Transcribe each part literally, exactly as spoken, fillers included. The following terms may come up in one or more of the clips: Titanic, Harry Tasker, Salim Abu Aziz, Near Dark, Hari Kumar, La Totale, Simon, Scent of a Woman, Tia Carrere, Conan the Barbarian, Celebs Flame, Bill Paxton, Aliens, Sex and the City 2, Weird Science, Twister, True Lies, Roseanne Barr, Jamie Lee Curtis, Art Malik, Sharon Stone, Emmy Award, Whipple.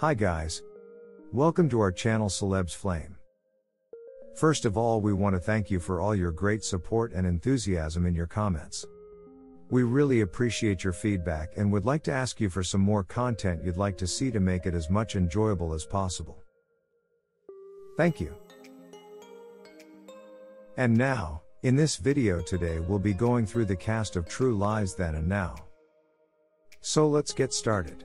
Hi guys. Welcome to our channel Celebs Flame. First of all, we want to thank you for all your great support and enthusiasm in your comments. We really appreciate your feedback and would like to ask you for some more content you'd like to see to make it as much enjoyable as possible. Thank you. And now, in this video today we'll be going through the cast of True Lies then and now. So let's get started.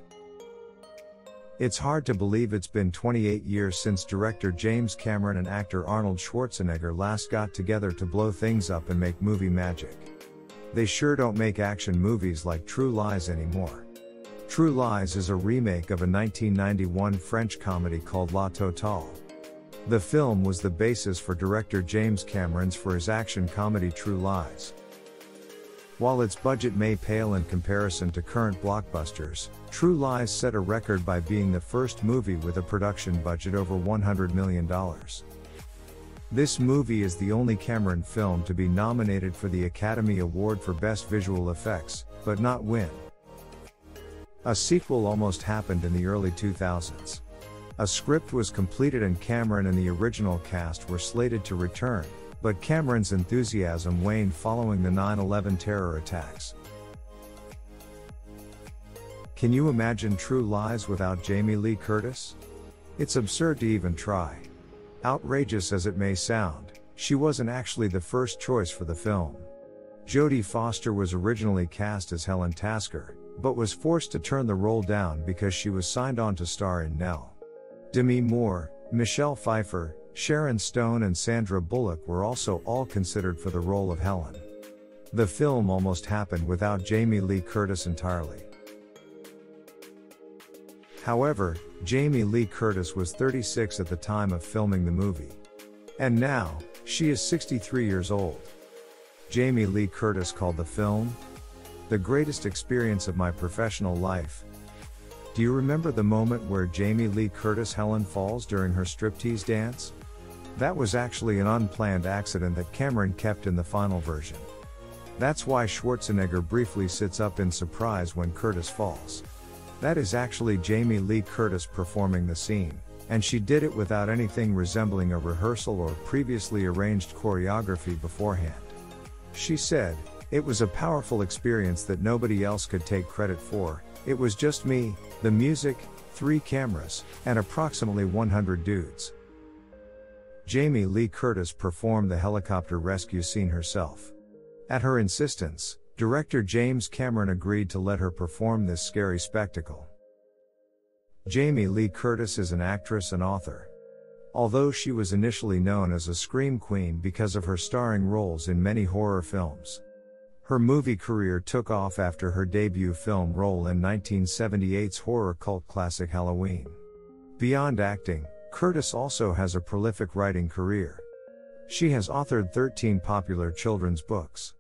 It's hard to believe it's been twenty-eight years since director James Cameron and actor Arnold Schwarzenegger last got together to blow things up and make movie magic. They sure don't make action movies like True Lies anymore. True Lies is a remake of a nineteen ninety-one French comedy called La Totale. The film was the basis for director James Cameron's for his action comedy True Lies. While its budget may pale in comparison to current blockbusters, True Lies set a record by being the first movie with a production budget over one hundred million dollars. This movie is the only Cameron film to be nominated for the Academy Award for Best Visual Effects, but not win. A sequel almost happened in the early two thousands. A script was completed and Cameron and the original cast were slated to return, but Cameron's enthusiasm waned following the nine eleven terror attacks. Can you imagine True Lies without Jamie Lee Curtis? It's absurd to even try. Outrageous as it may sound, she wasn't actually the first choice for the film. Jodie Foster was originally cast as Helen Tasker, but was forced to turn the role down because she was signed on to star in Nell. Demi Moore, Michelle Pfeiffer, Sharon Stone and Sandra Bullock were also all considered for the role of Helen. The film almost happened without Jamie Lee Curtis entirely. However, Jamie Lee Curtis was thirty-six at the time of filming the movie. And now, she is sixty-three years old. Jamie Lee Curtis called the film the greatest experience of my professional life. Do you remember the moment where Jamie Lee Curtis Helen falls during her striptease dance? That was actually an unplanned accident that Cameron kept in the final version. That's why Schwarzenegger briefly sits up in surprise when Curtis falls. That is actually Jamie Lee Curtis performing the scene, and she did it without anything resembling a rehearsal or previously arranged choreography beforehand. She said, "It was a powerful experience that nobody else could take credit for. It was just me, the music, three cameras, and approximately one hundred dudes. Jamie Lee Curtis performed the helicopter rescue scene herself. At her insistence, director James Cameron agreed to let her perform this scary spectacle. Jamie Lee Curtis is an actress and author. Although she was initially known as a scream queen because of her starring roles in many horror films. Her movie career took off after her debut film role in nineteen seventy-eight's horror cult classic Halloween. Beyond acting, Curtis also has a prolific writing career. She has authored thirteen popular children's books.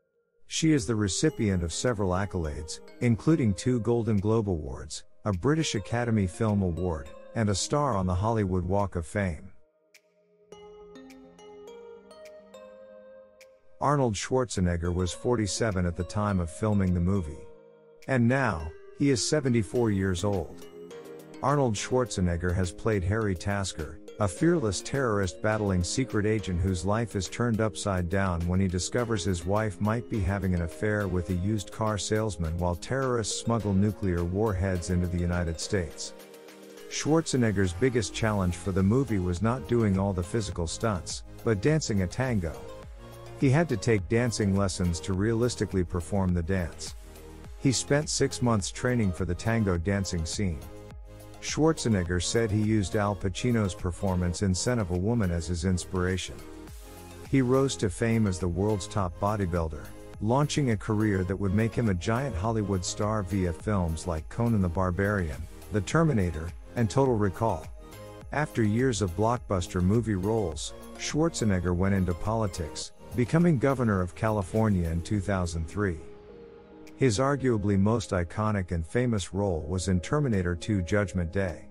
She is the recipient of several accolades, including two Golden Globe Awards, a British Academy Film Award, and a star on the Hollywood Walk of Fame. Arnold Schwarzenegger was forty-seven at the time of filming the movie. And now, he is seventy-four years old. Arnold Schwarzenegger has played Harry Tasker, a fearless terrorist battling secret agent whose life is turned upside down when he discovers his wife might be having an affair with a used car salesman while terrorists smuggle nuclear warheads into the United States. Schwarzenegger's biggest challenge for the movie was not doing all the physical stunts, but dancing a tango. He had to take dancing lessons to realistically perform the dance. He spent six months training for the tango dancing scene. Schwarzenegger said he used Al Pacino's performance in Scent of a Woman as his inspiration. He rose to fame as the world's top bodybuilder, launching a career that would make him a giant Hollywood star via films like Conan the Barbarian, The Terminator, and Total Recall. After years of blockbuster movie roles, Schwarzenegger went into politics, becoming governor of California in two thousand three. His arguably most iconic and famous role was in Terminator two Judgment Day.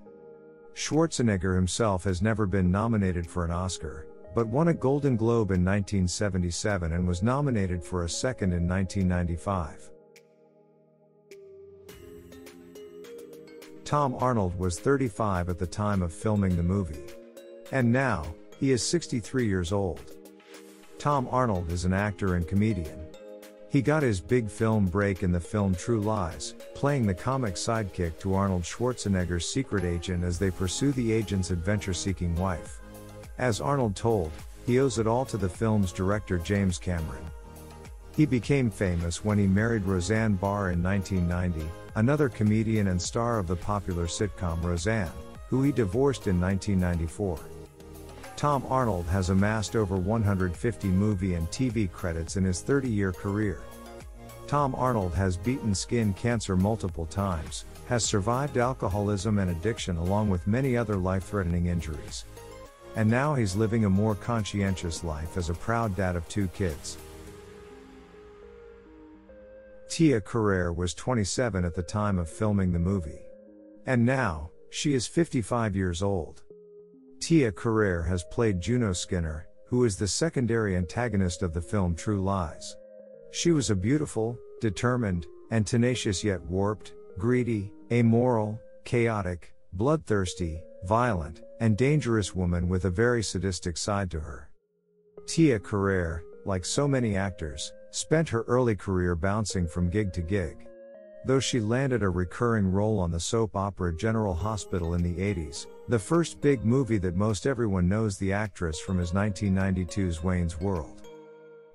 Schwarzenegger himself has never been nominated for an Oscar, but won a Golden Globe in nineteen seventy-seven and was nominated for a second in nineteen ninety-five. Tom Arnold was thirty-five at the time of filming the movie. And now, he is sixty-three years old. Tom Arnold is an actor and comedian. He got his big film break in the film True Lies, playing the comic sidekick to Arnold Schwarzenegger's secret agent as they pursue the agent's adventure-seeking wife. As Arnold told, he owes it all to the film's director James Cameron. He became famous when he married Roseanne Barr in nineteen ninety, another comedian and star of the popular sitcom Roseanne, who he divorced in nineteen ninety-four. Tom Arnold has amassed over one hundred fifty movie and T V credits in his thirty-year career. Tom Arnold has beaten skin cancer multiple times, has survived alcoholism and addiction along with many other life-threatening injuries. And now he's living a more conscientious life as a proud dad of two kids. Tia Carrere was twenty-seven at the time of filming the movie. And now, she is fifty-five years old. Tia Carrere has played Juno Skinner, who is the secondary antagonist of the film True Lies. She was a beautiful, determined, and tenacious yet warped, greedy, amoral, chaotic, bloodthirsty, violent, and dangerous woman with a very sadistic side to her. Tia Carrere, like so many actors, spent her early career bouncing from gig to gig. Though she landed a recurring role on the soap opera General Hospital in the eighties, the first big movie that most everyone knows the actress from is nineteen ninety-two's Wayne's World.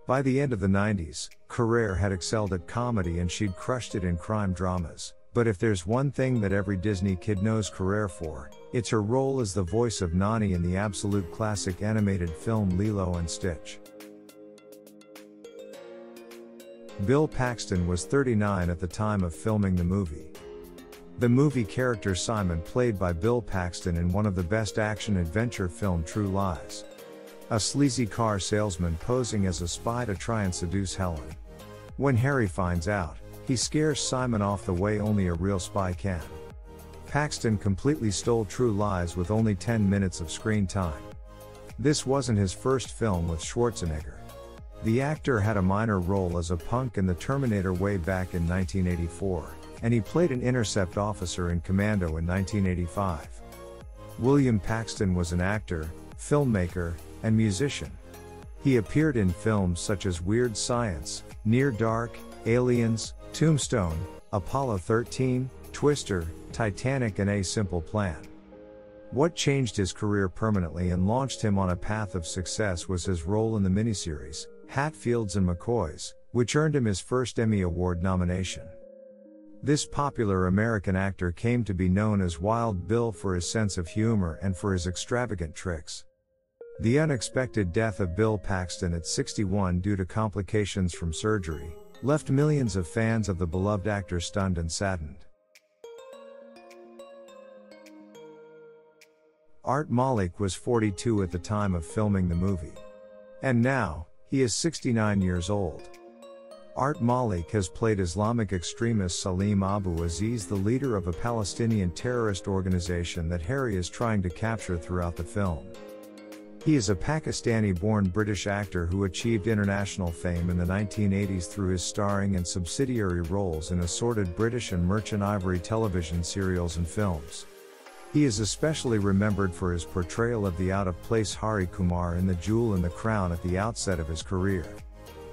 By the end of the nineties, Carrere had excelled at comedy and she'd crushed it in crime dramas, but if there's one thing that every Disney kid knows Carrere for, it's her role as the voice of Nani in the absolute classic animated film Lilo and Stitch. Bill Paxton was thirty-nine at the time of filming the movie. The movie character Simon, played by Bill Paxton in one of the best action-adventure film True Lies. A sleazy car salesman posing as a spy to try and seduce Helen. When Harry finds out, he scares Simon off the way only a real spy can. Paxton completely stole True Lies with only ten minutes of screen time. This wasn't his first film with Schwarzenegger. The actor had a minor role as a punk in The Terminator way back in nineteen eighty-four, and he played an intercept officer in Commando in nineteen eighty-five. William Paxton was an actor, filmmaker, and musician. He appeared in films such as Weird Science, Near Dark, Aliens, Tombstone, Apollo thirteen, Twister, Titanic and A Simple Plan. What changed his career permanently and launched him on a path of success was his role in the miniseries Hatfields and McCoys, which earned him his first Emmy Award nomination. This popular American actor came to be known as Wild Bill for his sense of humor and for his extravagant tricks. The unexpected death of Bill Paxton at sixty-one due to complications from surgery left millions of fans of the beloved actor stunned and saddened. Art Malik was forty-two at the time of filming the movie. And now, he is sixty-nine years old. Art Malik has played Islamic extremist Salim Abu Aziz, the leader of a Palestinian terrorist organization that Harry is trying to capture throughout the film. He is a Pakistani-born British actor who achieved international fame in the nineteen eighties through his starring and subsidiary roles in assorted British and merchant ivory television serials and films. He is especially remembered for his portrayal of the out-of-place Hari Kumar in The Jewel and the Crown at the outset of his career.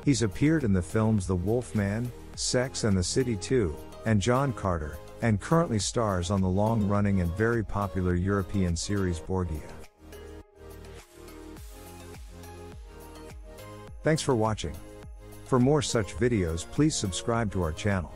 He's appeared in the films The Wolfman, Sex and the City two, and John Carter, and currently stars on the long-running and very popular European series Borgia. Thanks for watching. For more such videos, please subscribe to our channel.